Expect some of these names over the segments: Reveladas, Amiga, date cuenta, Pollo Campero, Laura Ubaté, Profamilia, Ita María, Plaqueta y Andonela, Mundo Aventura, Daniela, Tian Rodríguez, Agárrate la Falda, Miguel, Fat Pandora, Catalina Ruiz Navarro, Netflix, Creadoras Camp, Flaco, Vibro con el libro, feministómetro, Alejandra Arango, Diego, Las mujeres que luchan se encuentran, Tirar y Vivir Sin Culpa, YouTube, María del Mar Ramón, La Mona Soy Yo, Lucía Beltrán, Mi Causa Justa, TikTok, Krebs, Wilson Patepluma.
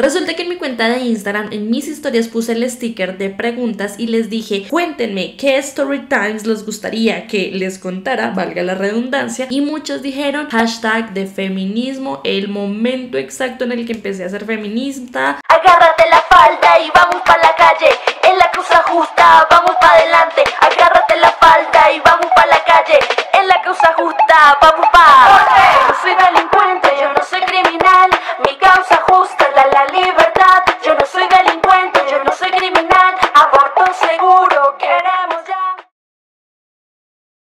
Resulta que en mi cuenta de Instagram, en mis historias puse el sticker de preguntas y les dije, cuéntenme qué story times les gustaría que les contara, valga la redundancia, y muchos dijeron hashtag de feminismo, el momento exacto en el que empecé a ser feminista. Agárrate la falda y vamos pa' la calle, en la causa justa, vamos pa' adelante. Agárrate la falda y vamos pa' la calle, en la causa justa, vamos pa'. Yo no soy delincuente, yo no soy criminal, mi causa justa es la libertad. Yo no soy delincuente, yo no soy criminal, aborto seguro, queremos ya.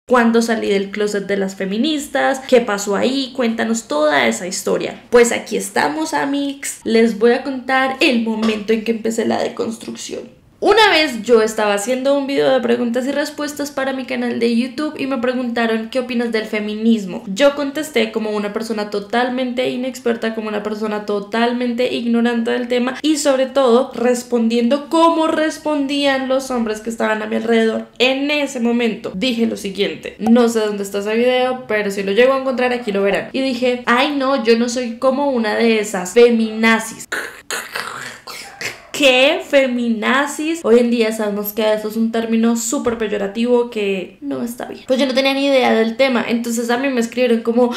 ¿Cuándo salí del closet de las feministas? ¿Qué pasó ahí? Cuéntanos toda esa historia. Pues aquí estamos, amix. Les voy a contar el momento en que empecé la deconstrucción. Una vez yo estaba haciendo un video de preguntas y respuestas para mi canal de YouTube y me preguntaron ¿qué opinas del feminismo? Yo contesté como una persona totalmente inexperta, como una persona totalmente ignorante del tema y sobre todo respondiendo como respondían los hombres que estaban a mi alrededor. En ese momento dije lo siguiente, no sé dónde está ese video, pero si lo llego a encontrar aquí lo verán. Y dije, ay no, yo no soy como una de esas feminazis. ¿Qué? Feminazis. Hoy en día sabemos que eso es un término súper peyorativo que no está bien. Pues yo no tenía ni idea del tema, entonces a mí me escribieron como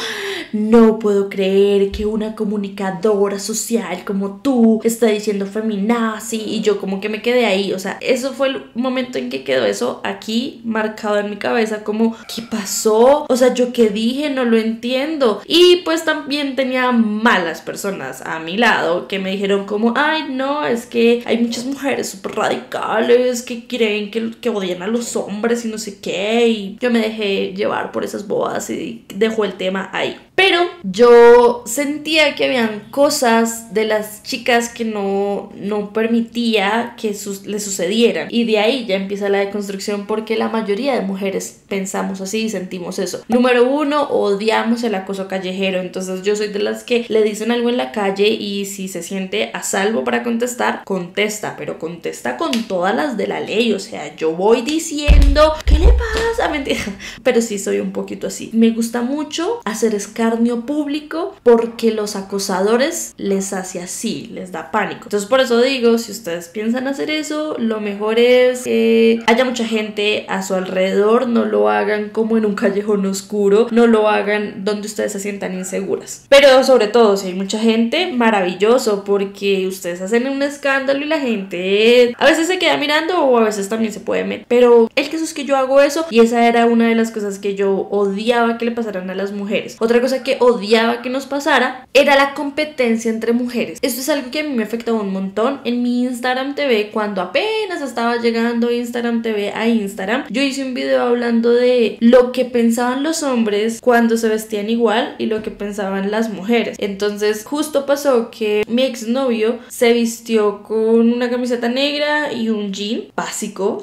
no puedo creer que una comunicadora social como tú está diciendo feminazi, y yo como que me quedé ahí, o sea, eso fue el momento en que quedó eso aquí marcado en mi cabeza como ¿qué pasó? O sea, ¿yo qué dije? No lo entiendo. Y pues también tenía malas personas a mi lado que me dijeron como ay no, es que hay muchas mujeres súper radicales que creen que odian a los hombres y no sé qué, y yo me dejé llevar por esas bobadas y dejó el tema ahí. Pero yo sentía que habían cosas de las chicas que no permitía que les sucedieran, y de ahí ya empieza la deconstrucción porque la mayoría de mujeres pensamos así y sentimos eso. Número uno, odiamos el acoso callejero, entonces yo soy de las que le dicen algo en la calle y si se siente a salvo para contestar, contesta, pero contesta con todas las de la ley, o sea, yo voy diciendo ¿qué le pasa? Mentira, pero sí soy un poquito así. Me gusta mucho hacer escarnio público porque los acosadores les hace así, les da pánico. Entonces por eso digo, si ustedes piensan hacer eso, lo mejor es que haya mucha gente a su alrededor, no lo hagan como en un callejón oscuro, no lo hagan donde ustedes se sientan inseguras. Pero sobre todo, si hay mucha gente, maravilloso, porque ustedes hacen un escándalo y la gente a veces se queda mirando o a veces también se puede meter. Pero el caso es que yo hago eso y esa era una de las cosas que yo odiaba que le pasaran a las mujeres. Otra cosa que odiaba que nos pasara era la competencia entre mujeres. Esto es algo que a mí me afectaba un montón. En mi Instagram TV, cuando apenas estaba llegando Instagram TV a Instagram, yo hice un video hablando de lo que pensaban los hombres cuando se vestían igual y lo que pensaban las mujeres. Entonces justo pasó que mi exnovio se vistió con una camiseta negra y un jean básico.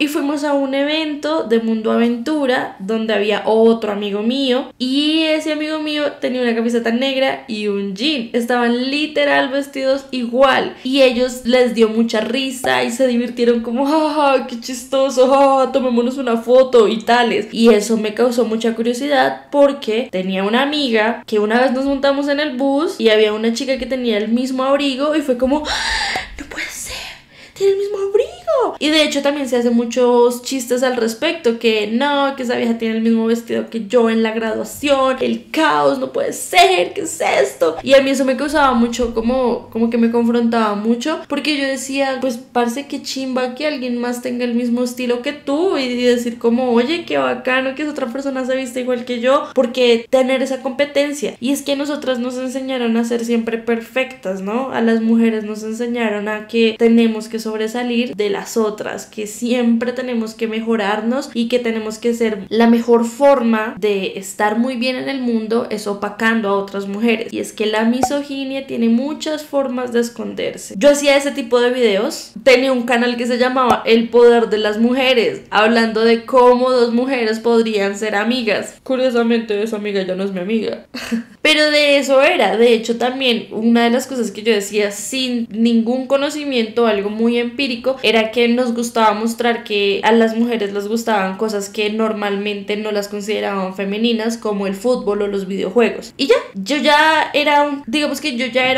Y fuimos a un evento de Mundo Aventura donde había otro amigo mío y ese amigo mío tenía una camiseta negra y un jean. Estaban literal vestidos igual y ellos les dio mucha risa y se divirtieron como ¡ah, qué chistoso! ¡Ah, tomémonos una foto! Y tales. Y eso me causó mucha curiosidad porque tenía una amiga que una vez nos montamos en el bus y había una chica que tenía el mismo abrigo y fue como ¡no puede ser! ¡Tiene el mismo abrigo! Y de hecho también se hacen muchos chistes al respecto, que no, que esa vieja tiene el mismo vestido que yo en la graduación, el caos, no puede ser, ¿qué es esto? Y a mí eso me causaba mucho, como que me confrontaba mucho, porque yo decía, pues parce, que chimba que alguien más tenga el mismo estilo que tú, y decir como, oye, qué bacano que esa otra persona se vista igual que yo, porque tener esa competencia. Y es que a nosotras nos enseñaron a ser siempre perfectas, ¿no? A las mujeres nos enseñaron a que tenemos que sobresalir de las otras, que siempre tenemos que mejorarnos y que tenemos que ser la mejor forma de estar muy bien en el mundo es opacando a otras mujeres. Y es que la misoginia tiene muchas formas de esconderse. Yo hacía ese tipo de videos, tenía un canal que se llamaba El Poder de las Mujeres, hablando de cómo dos mujeres podrían ser amigas. Curiosamente esa amiga ya no es mi amiga. Pero de eso era. De hecho, también una de las cosas que yo decía sin ningún conocimiento, algo muy empírico, era que nos gustaba mostrar que a las mujeres les gustaban cosas que normalmente no las consideraban femeninas, como el fútbol o los videojuegos. Y ya, yo ya era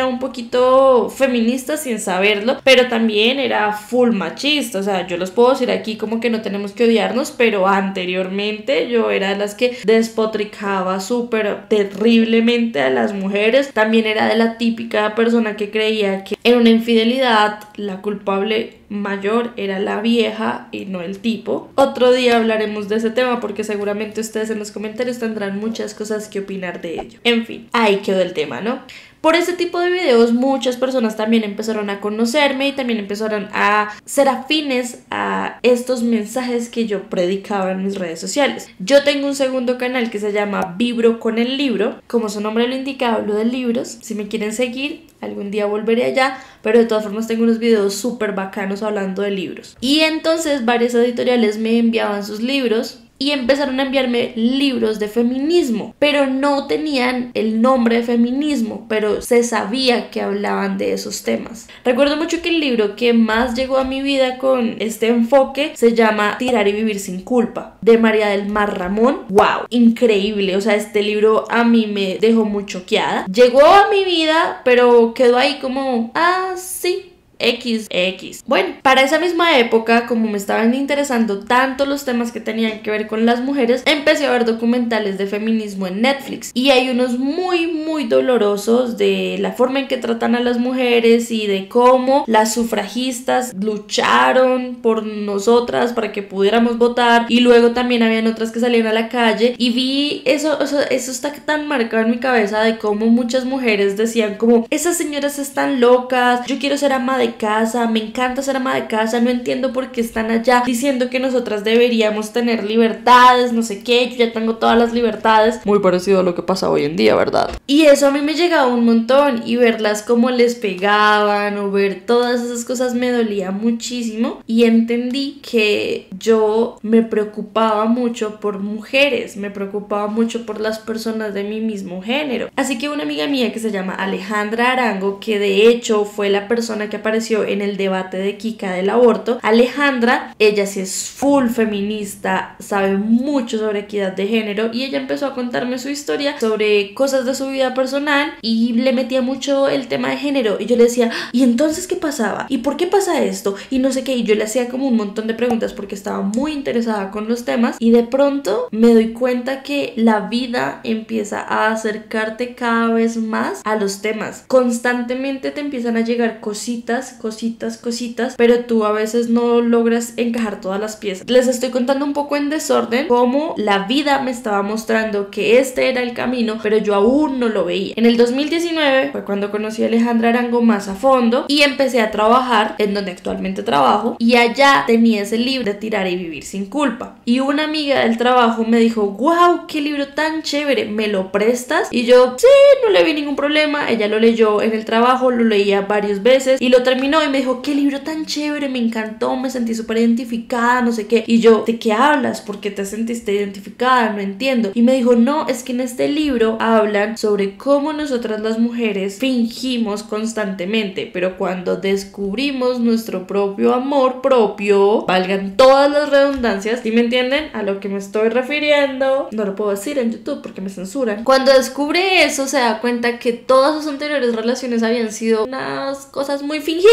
un poquito feminista sin saberlo, pero también era full machista. O sea, yo los puedo decir aquí como que no tenemos que odiarnos, pero anteriormente yo era de las que despotricaba súper terriblemente a las mujeres. También era de la típica persona que creía que en una infidelidad la culpable mayor era la vieja y no el tipo. Otro día hablaremos de ese tema porque seguramente ustedes en los comentarios tendrán muchas cosas que opinar de ello. En fin, ahí quedó el tema, ¿no? Por ese tipo de videos muchas personas también empezaron a conocerme y también empezaron a ser afines a estos mensajes que yo predicaba en mis redes sociales. Yo tengo un segundo canal que se llama Vibro con el libro. Como su nombre lo indica, hablo de libros. Si me quieren seguir, algún día volveré allá, pero de todas formas tengo unos videos súper bacanos hablando de libros. Y entonces varias editoriales me enviaban sus libros y empezaron a enviarme libros de feminismo, pero no tenían el nombre de feminismo, pero se sabía que hablaban de esos temas. Recuerdo mucho que el libro que más llegó a mi vida con este enfoque se llama Tirar y Vivir Sin Culpa, de María del Mar Ramón. ¡Wow! Increíble, o sea, este libro a mí me dejó muy choqueada. Llegó a mi vida, pero quedó ahí como, ah, sí. XX. Bueno, para esa misma época, como me estaban interesando tanto los temas que tenían que ver con las mujeres, empecé a ver documentales de feminismo en Netflix, y hay unos muy muy dolorosos de la forma en que tratan a las mujeres y de cómo las sufragistas lucharon por nosotras para que pudiéramos votar, y luego también habían otras que salían a la calle, y vi eso, o sea, eso está tan marcado en mi cabeza de cómo muchas mujeres decían como, esas señoras están locas, yo quiero ser ama de casa, me encanta ser ama de casa, no entiendo por qué están allá diciendo que nosotras deberíamos tener libertades, no sé qué, yo ya tengo todas las libertades. Muy parecido a lo que pasa hoy en día, ¿verdad? Y eso a mí me llegaba un montón, y verlas como les pegaban o ver todas esas cosas me dolía muchísimo, y entendí que yo me preocupaba mucho por mujeres, me preocupaba mucho por las personas de mi mismo género. Así que una amiga mía que se llama Alejandra Arango, que de hecho fue la persona que apareció en el debate de Kika del aborto, Alejandra, ella sí es full feminista, sabe mucho sobre equidad de género, y ella empezó a contarme su historia sobre cosas de su vida personal, y le metía mucho el tema de género, y yo le decía, ¿y entonces qué pasaba? ¿Y por qué pasa esto? Y no sé qué, y yo le hacía como un montón de preguntas porque estaba muy interesada con los temas, y de pronto me doy cuenta que la vida empieza a acercarte cada vez más a los temas. Constantemente te empiezan a llegar cositas, pero tú a veces no logras encajar todas las piezas. Les estoy contando un poco en desorden cómo la vida me estaba mostrando que este era el camino, pero yo aún no lo veía. En el 2019 fue cuando conocí a Alejandra Arango más a fondo y empecé a trabajar en donde actualmente trabajo, y allá tenía ese libro de Tirar y Vivir Sin Culpa, y una amiga del trabajo me dijo, wow, qué libro tan chévere, ¿me lo prestas? Y yo, sí, no le vi ningún problema. Ella lo leyó en el trabajo, lo leía varias veces y lo terminó, y me dijo, qué libro tan chévere, me encantó, me sentí súper identificada, no sé qué. Y yo, ¿de qué hablas? ¿Por qué te sentiste identificada? No entiendo. Y me dijo, no, es que en este libro hablan sobre cómo nosotras las mujeres fingimos constantemente, pero cuando descubrimos nuestro propio amor propio, valgan todas las redundancias, ¿sí me entienden a lo que me estoy refiriendo? No lo puedo decir en YouTube porque me censuran. Cuando descubre eso, se da cuenta que todas sus anteriores relaciones habían sido unas cosas muy fingidas,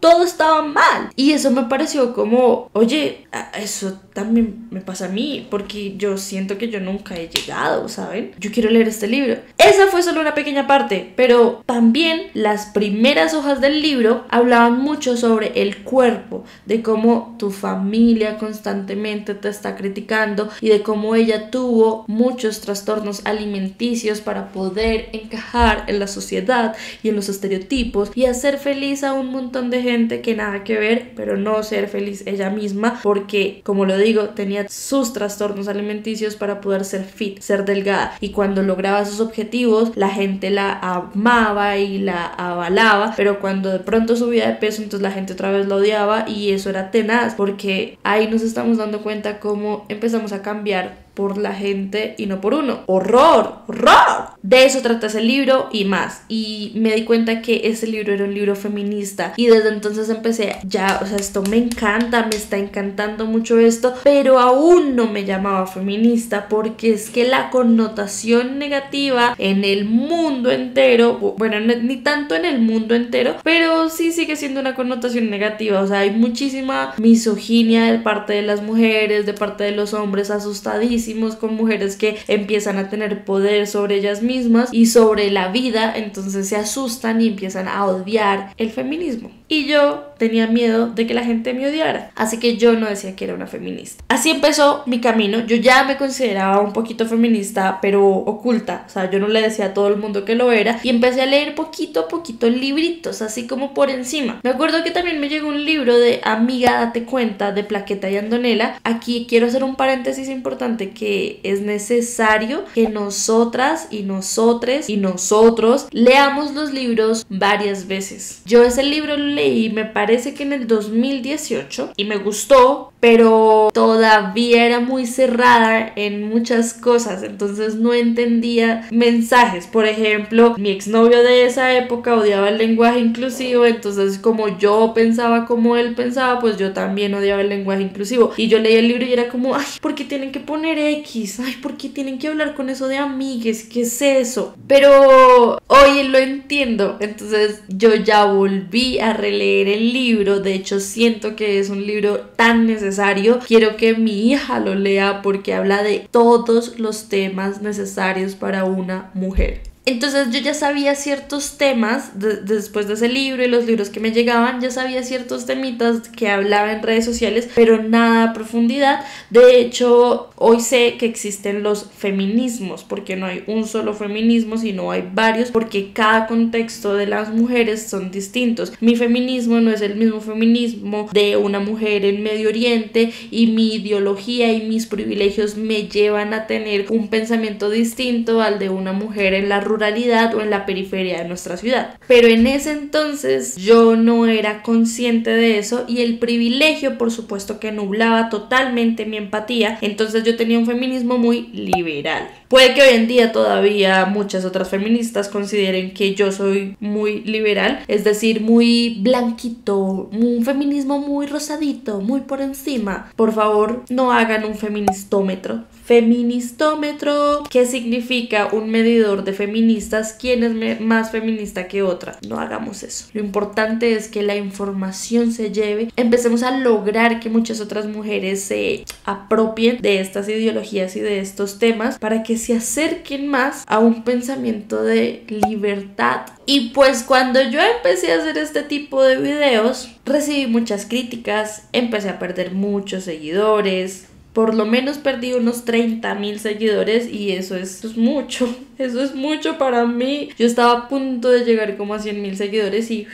todo estaba mal, y eso me pareció como, oye, eso también me pasa a mí, porque yo siento que yo nunca he llegado, ¿saben? Yo quiero leer este libro. Esa fue solo una pequeña parte, pero también las primeras hojas del libro hablaban mucho sobre el cuerpo, de cómo tu familia constantemente te está criticando y de cómo ella tuvo muchos trastornos alimenticios para poder encajar en la sociedad y en los estereotipos y hacer feliz a un montón de gente que nada que ver, pero no ser feliz ella misma, porque como lo digo, tenía sus trastornos alimenticios para poder ser fit, ser delgada, y cuando lograba sus objetivos la gente la amaba y la avalaba, pero cuando de pronto subía de peso, entonces la gente otra vez la odiaba, y eso era tenaz, porque ahí nos estamos dando cuenta cómo empezamos a cambiar por la gente y no por uno. ¡Horror! ¡Horror! De eso trata ese libro y más. Y me di cuenta que ese libro era un libro feminista. Y desde entonces empecé ya, o sea, esto me encanta, me está encantando mucho esto. Pero aún no me llamaba feminista porque es que la connotación negativa en el mundo entero, bueno, ni tanto en el mundo entero, pero sí sigue siendo una connotación negativa. O sea, hay muchísima misoginia de parte de las mujeres, de parte de los hombres asustadísimos con mujeres que empiezan a tener poder sobre ellas mismas y sobre la vida, entonces se asustan y empiezan a odiar el feminismo. Y yo tenía miedo de que la gente me odiara, así que yo no decía que era una feminista. Así empezó mi camino. Yo ya me consideraba un poquito feminista, pero oculta, o sea, yo no le decía a todo el mundo que lo era, y empecé a leer poquito a poquito libritos, así como por encima. Me acuerdo que también me llegó un libro de Amiga, Date Cuenta, de Plaqueta y Andonela. Aquí quiero hacer un paréntesis importante, que es necesario que nosotras y nosotres y nosotros leamos los libros varias veces. Yo ese libro lo leí y me parece que en el 2018 y me gustó, pero todavía era muy cerrada en muchas cosas, entonces no entendía mensajes. Por ejemplo, mi exnovio de esa época odiaba el lenguaje inclusivo, entonces como yo pensaba como él pensaba, pues yo también odiaba el lenguaje inclusivo. Y yo leía el libro y era como, ay, ¿por qué tienen que poner X? Ay, ¿por qué tienen que hablar con eso de amigues? ¿Qué es eso? Pero hoy lo entiendo, entonces yo ya volví a releer el libro. De hecho, siento que es un libro tan necesario. Quiero que mi hija lo lea porque habla de todos los temas necesarios para una mujer. Entonces yo ya sabía ciertos temas después de ese libro y los libros que me llegaban, ya sabía ciertos temitas que hablaba en redes sociales, pero nada a profundidad. De hecho, hoy sé que existen los feminismos, porque no hay un solo feminismo, sino hay varios, porque cada contexto de las mujeres son distintos. Mi feminismo no es el mismo feminismo de una mujer en Medio Oriente, y mi ideología y mis privilegios me llevan a tener un pensamiento distinto al de una mujer en la ruralidad o en la periferia de nuestra ciudad. Pero en ese entonces yo no era consciente de eso, y el privilegio, por supuesto, que nublaba totalmente mi empatía. Entonces yo tenía un feminismo muy liberal. Puede que hoy en día todavía muchas otras feministas consideren que yo soy muy liberal, es decir, muy blanquito, un feminismo muy rosadito, muy por encima. Por favor, no hagan un feministómetro. Feministómetro, ¿qué significa? Un medidor de feministas, quién es más feminista que otra. No hagamos eso. Lo importante es que la información se lleve, empecemos a lograr que muchas otras mujeres se apropien de estas ideologías y de estos temas para que se acerquen más a un pensamiento de libertad. Y pues cuando yo empecé a hacer este tipo de videos, recibí muchas críticas, empecé a perder muchos seguidores. Por lo menos perdí unos 30.000 seguidores, y eso es mucho. Eso es mucho para mí. Yo estaba a punto de llegar como a 100.000 seguidores y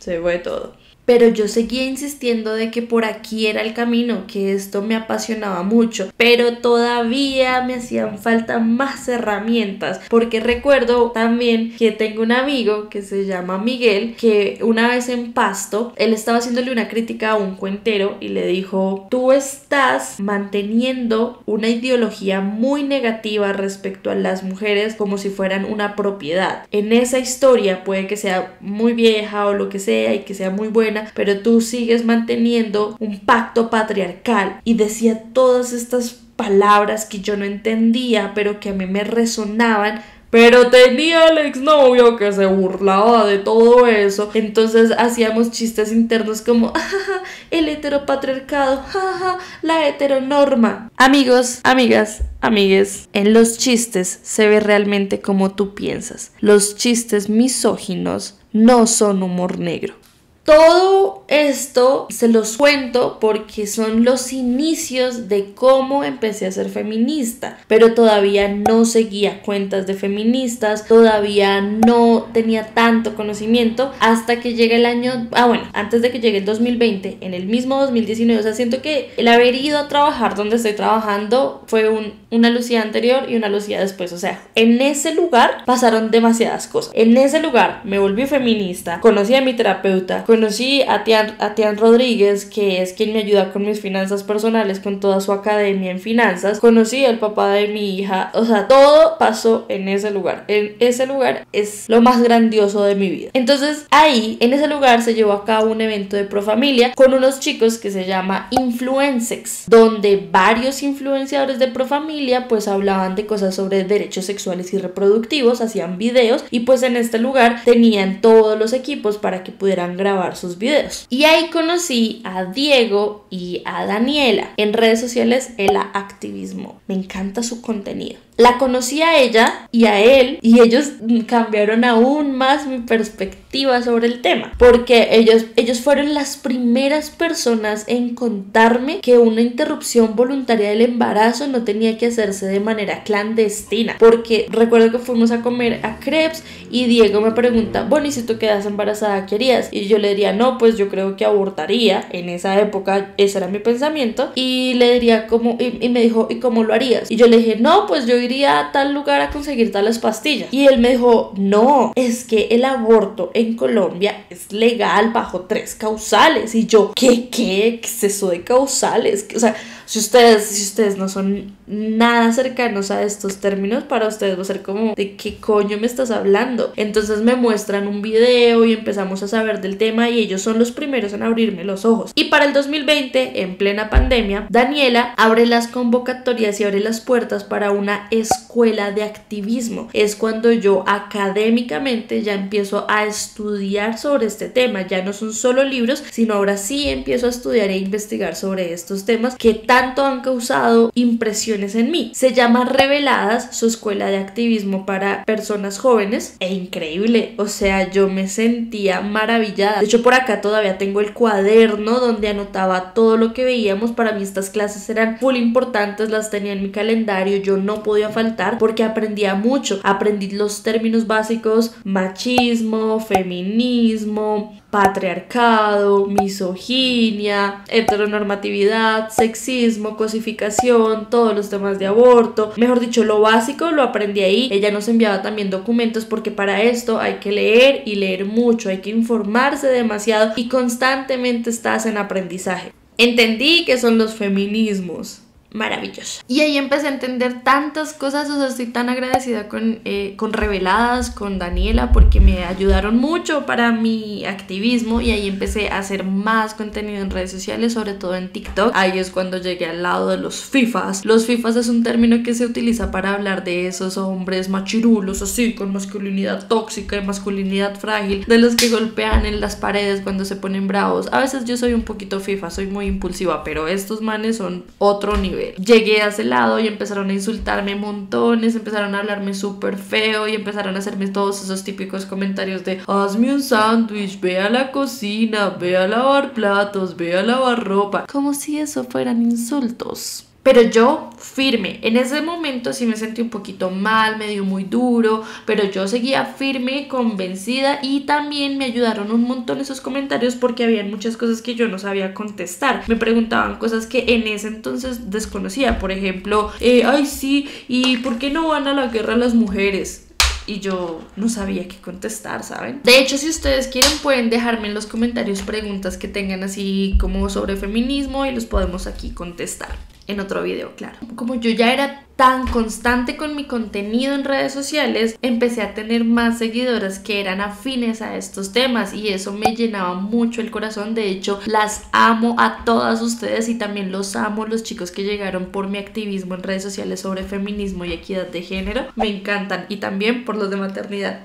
se fue todo. Pero yo seguía insistiendo de que por aquí era el camino, que esto me apasionaba mucho, pero todavía me hacían falta más herramientas, porque recuerdo también que tengo un amigo que se llama Miguel, que una vez en Pasto, él estaba haciéndole una crítica a un cuentero y le dijo: tú estás manteniendo una ideología muy negativa respecto a las mujeres como si fueran una propiedad. En esa historia puede que sea muy vieja o lo que sea y que sea muy buena, pero tú sigues manteniendo un pacto patriarcal. Y decía todas estas palabras que yo no entendía, pero que a mí me resonaban. Pero tenía el exnovio que se burlaba de todo eso. Entonces hacíamos chistes internos como: jaja, el heteropatriarcado, jaja, la heteronorma. Amigos, amigas, amigues, en los chistes se ve realmente como tú piensas. Los chistes misóginos no son humor negro. Todo esto se los cuento porque son los inicios de cómo empecé a ser feminista, pero todavía no seguía cuentas de feministas, todavía no tenía tanto conocimiento, hasta que llega el año, antes de que llegue el 2020, en el mismo 2019, o sea, siento que el haber ido a trabajar donde estoy trabajando fue un una Lucía anterior y una Lucía después. O sea, en ese lugar pasaron demasiadas cosas. En ese lugar me volví feminista, conocí a mi terapeuta, conocí a Tian Rodríguez, que es quien me ayuda con mis finanzas personales, con toda su academia en finanzas, conocí al papá de mi hija. O sea, todo pasó en ese lugar. En ese lugar es lo más grandioso de mi vida. Entonces ahí, en ese lugar, se llevó a cabo un evento de Profamilia con unos chicos que se llama Influencex, donde varios influenciadores de Profamilia pues hablaban de cosas sobre derechos sexuales y reproductivos, hacían videos, y pues en este lugar tenían todos los equipos para que pudieran grabar sus videos. Y ahí conocí a Diego y a Daniela, en redes sociales el activismo. Me encanta su contenido. La conocí a ella y a él, y ellos cambiaron aún más mi perspectiva sobre el tema, porque ellos fueron las primeras personas en contarme que una interrupción voluntaria del embarazo no tenía que hacerse de manera clandestina. Porque recuerdo que fuimos a comer a Krebs y Diego me pregunta, bueno, ¿y si tú quedas embarazada, qué harías? Y yo le diría, no, pues yo creo que abortaría. En esa época ese era mi pensamiento. Y le diría, ¿cómo? Y me dijo, ¿y cómo lo harías? Y yo le dije, no, pues yo iría a tal lugar a conseguir tales pastillas. Y él me dijo, no, es que el aborto en Colombia es legal bajo 3 causales. Y yo, ¿qué exceso de causales? O sea, si ustedes no son nada cercanos a estos términos, para ustedes va a ser como, ¿de qué coño me estás hablando? Entonces me muestran un video y empezamos a saber del tema, y ellos son los primeros en abrirme los ojos. Y para el 2020, en plena pandemia, Daniela abre las convocatorias y abre las puertas para una escuela de activismo. Es cuando yo académicamente ya empiezo a estudiar sobre este tema. Ya no son solo libros, sino ahora sí empiezo a estudiar e investigar sobre estos temas que tanto han causado impresiones en mí. Se llama Reveladas, su escuela de activismo para personas jóvenes. E increíble, o sea, yo me sentía maravillada. De hecho, por acá todavía tengo el cuaderno donde anotaba todo lo que veíamos. Para mí estas clases eran full importantes, las tenía en mi calendario, yo no podía faltar porque aprendía mucho. Aprendí los términos básicos: machismo, feminismo, patriarcado, misoginia, heteronormatividad, sexismo, cosificación, todos los temas de aborto. Mejor dicho, lo básico lo aprendí ahí. Ella nos enviaba también documentos, porque para esto hay que leer y leer mucho, hay que informarse demasiado y constantemente estás en aprendizaje. Entendí qué son los feminismos. Maravilloso. Y ahí empecé a entender tantas cosas. O sea, estoy tan agradecida con Reveladas, con Daniela, porque me ayudaron mucho para mi activismo. Y ahí empecé a hacer más contenido en redes sociales, sobre todo en TikTok. Ahí es cuando llegué al lado de los fifas. Los fifas es un término que se utiliza para hablar de esos hombres machirulos, así, con masculinidad tóxica y masculinidad frágil, de los que golpean en las paredes cuando se ponen bravos. A veces yo soy un poquito fifa, soy muy impulsiva, pero estos manes son otro nivel. Llegué a ese lado y empezaron a insultarme montones, empezaron a hablarme súper feo y empezaron a hacerme todos esos típicos comentarios de hazme un sándwich, ve a la cocina, ve a lavar platos, ve a lavar ropa, como si eso fueran insultos. Pero yo firme. En ese momento sí me sentí un poquito mal, me dio muy duro, pero yo seguía firme, convencida, y también me ayudaron un montón esos comentarios porque habían muchas cosas que yo no sabía contestar. Me preguntaban cosas que en ese entonces desconocía. Por ejemplo, ay sí, ¿y por qué no van a la guerra las mujeres? Y yo no sabía qué contestar, ¿saben? De hecho, si ustedes quieren, pueden dejarme en los comentarios preguntas que tengan así como sobre feminismo y los podemos aquí contestar en otro video, claro. Como yo ya era tan constante con mi contenido en redes sociales, empecé a tener más seguidoras que eran afines a estos temas, y eso me llenaba mucho el corazón. De hecho, las amo a todas ustedes, y también los amo los chicos que llegaron por mi activismo en redes sociales sobre feminismo y equidad de género. Me encantan. Y también por los de maternidad.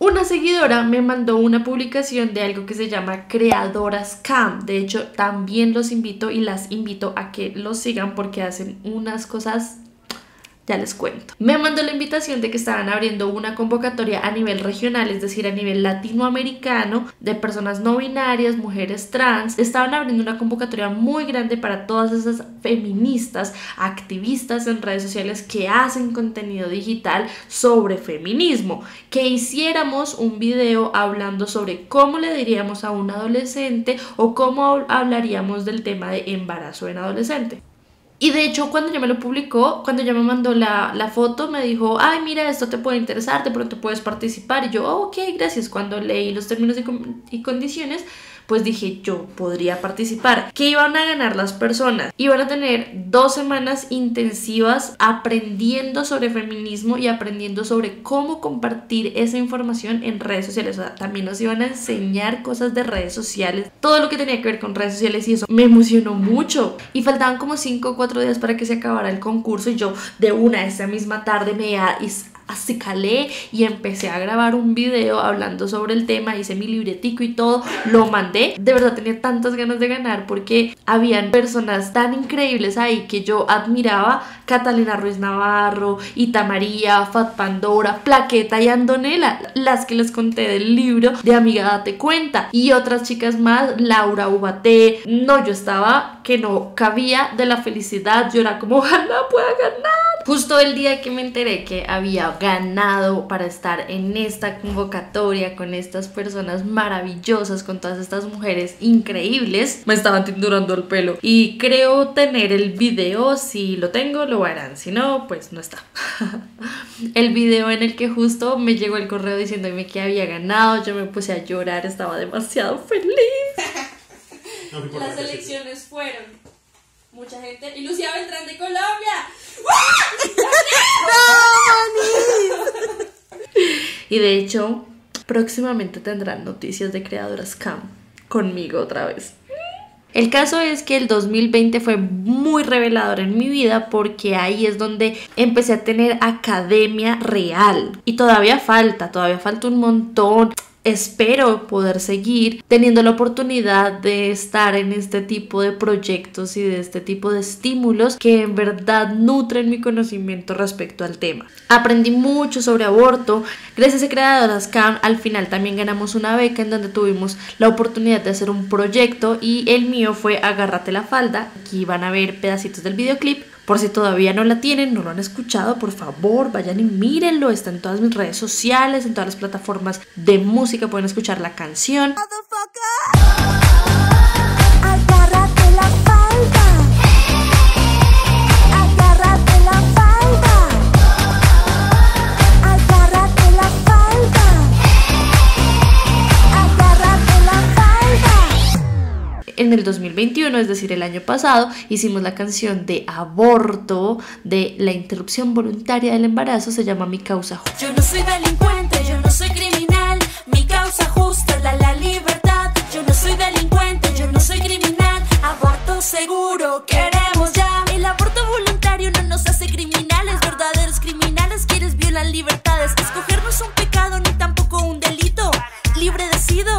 Una seguidora me mandó una publicación de algo que se llama Creadoras Camp. De hecho, también los invito y las invito a que los sigan porque hacen unas cosas... ya les cuento. Me mandó la invitación de que estaban abriendo una convocatoria a nivel regional, es decir, a nivel latinoamericano, de personas no binarias, mujeres trans. Estaban abriendo una convocatoria muy grande para todas esas feministas, activistas en redes sociales que hacen contenido digital sobre feminismo, que hiciéramos un video hablando sobre cómo le diríamos a un adolescente o cómo hablaríamos del tema de embarazo en adolescente. Y de hecho cuando ya me lo publicó, cuando ya me mandó la foto, me dijo, ay mira, esto te puede interesar, de pronto puedes participar. Y yo, oh, ok, gracias. Cuando leí los términos y condiciones, pues dije, yo podría participar. ¿Qué iban a ganar las personas? Iban a tener 2 semanas intensivas aprendiendo sobre feminismo y aprendiendo sobre cómo compartir esa información en redes sociales. O sea, también nos iban a enseñar cosas de redes sociales, todo lo que tenía que ver con redes sociales, y eso me emocionó mucho. Y faltaban como 5 o 4 días para que se acabara el concurso, y yo de una, esa misma tarde me acicalé y empecé a grabar un video hablando sobre el tema, hice mi libretico y todo, lo mandé. De verdad tenía tantas ganas de ganar porque habían personas tan increíbles ahí que yo admiraba: Catalina Ruiz Navarro, Ita María, Fat Pandora, Plaqueta y Andonela, las que les conté del libro de Amiga, Date Cuenta, y otras chicas más, Laura Ubaté. No, yo estaba que no cabía de la felicidad, yo era como, ojalá pueda ganar. Justo el día que me enteré que había ganado para estar en esta convocatoria con estas personas maravillosas, con todas estas mujeres increíbles, me estaban tinturando el pelo. Y creo tener el video, si lo tengo lo harán, si no, pues no está. El video en el que justo me llegó el correo diciéndome que había ganado, yo me puse a llorar, estaba demasiado feliz. Las elecciones fueron... mucha gente. Y Lucía Beltrán de Colombia. ¡No, y de hecho, próximamente tendrán noticias de Creadoras Camp conmigo otra vez. El caso es que el 2020 fue muy revelador en mi vida porque ahí es donde empecé a tener academia real. Y todavía falta un montón. Espero poder seguir teniendo la oportunidad de estar en este tipo de proyectos y de este tipo de estímulos que en verdad nutren mi conocimiento respecto al tema. Aprendí mucho sobre aborto. Gracias a Creadoras Camp al final también ganamos una beca en donde tuvimos la oportunidad de hacer un proyecto, y el mío fue Agárrate la Falda. Aquí van a ver pedacitos del videoclip. Por si todavía no la tienen, no lo han escuchado, por favor, vayan y mírenlo. Está en todas mis redes sociales, en todas las plataformas de música. Pueden escuchar la canción. Agárrate la falda. Agárrate la falda. Agárrate la falda. Agárrate la falda. En el 2021, es decir, el año pasado, hicimos la canción de aborto, de la interrupción voluntaria del embarazo, se llama Mi Causa Justa. Yo no soy delincuente, yo no soy criminal, mi causa justa es la libertad. Yo no soy delincuente, yo no soy criminal, aborto seguro queremos ya. El aborto voluntario no nos hace criminales, verdaderos criminales quieres violar libertades. Escoger no es un pecado ni tampoco un delito, libre decido.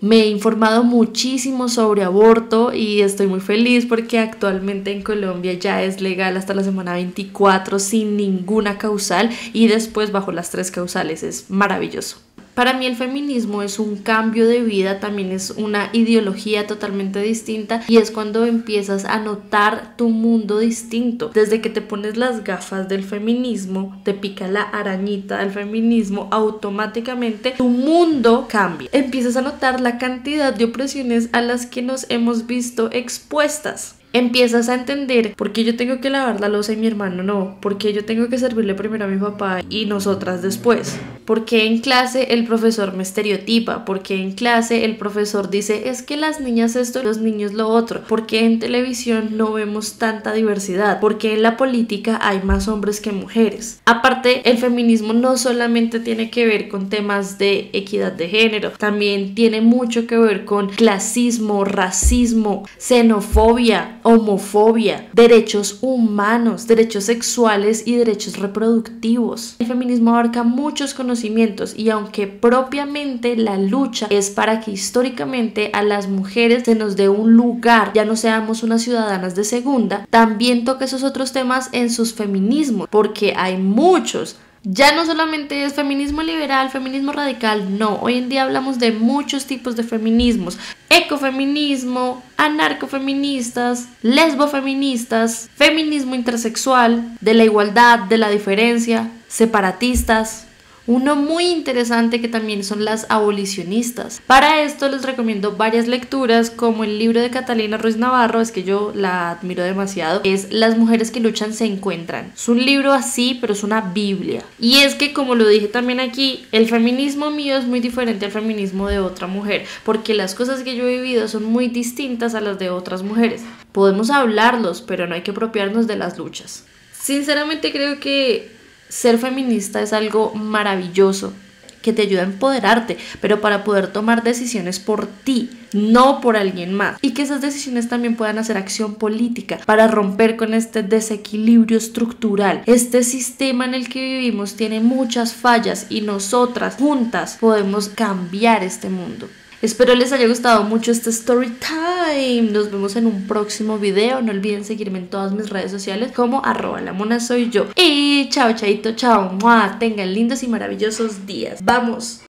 Me he informado muchísimo sobre aborto y estoy muy feliz porque actualmente en Colombia ya es legal hasta la semana 24 sin ninguna causal, y después bajo las 3 causales. Es maravilloso. Para mí el feminismo es un cambio de vida, también es una ideología totalmente distinta, y es cuando empiezas a notar tu mundo distinto. Desde que te pones las gafas del feminismo, te pica la arañita del feminismo, automáticamente tu mundo cambia. Empiezas a notar la cantidad de opresiones a las que nos hemos visto expuestas. Empiezas a entender por qué yo tengo que lavar la losa y mi hermano no, por qué yo tengo que servirle primero a mi papá y nosotras después, por qué en clase el profesor me estereotipa, por qué en clase el profesor dice es que las niñas esto, los niños lo otro, por qué en televisión no vemos tanta diversidad, por qué en la política hay más hombres que mujeres. Aparte, el feminismo no solamente tiene que ver con temas de equidad de género, también tiene mucho que ver con clasismo, racismo, xenofobia, homofobia, derechos humanos, derechos sexuales y derechos reproductivos. El feminismo abarca muchos conocimientos, y aunque propiamente la lucha es para que históricamente a las mujeres se nos dé un lugar, ya no seamos unas ciudadanas de segunda, también toca esos otros temas en sus feminismos, porque hay muchos. Ya no solamente es feminismo liberal, feminismo radical, no. Hoy en día hablamos de muchos tipos de feminismos: ecofeminismo, anarcofeministas, lesbofeministas, feminismo intersexual, de la igualdad, de la diferencia, separatistas, Uno muy interesante que también son las abolicionistas. Para esto les recomiendo varias lecturas, como el libro de Catalina Ruiz Navarro, es que yo la admiro demasiado, es Las mujeres que luchan se encuentran. Es un libro así, pero es una biblia. Y es que, como lo dije también aquí, el feminismo mío es muy diferente al feminismo de otra mujer, porque las cosas que yo he vivido son muy distintas a las de otras mujeres. Podemos hablarlos, pero no hay que apropiarnos de las luchas. Sinceramente creo que ser feminista es algo maravilloso, que te ayuda a empoderarte, pero para poder tomar decisiones por ti, no por alguien más. Y que esas decisiones también puedan hacer acción política para romper con este desequilibrio estructural. Este sistema en el que vivimos tiene muchas fallas y nosotras juntas podemos cambiar este mundo. Espero les haya gustado mucho este story time. Nos vemos en un próximo video. No olviden seguirme en todas mis redes sociales como @lamonasoyyo. Y chao, chaito, chao, mua. Tengan lindos y maravillosos días. ¡Vamos!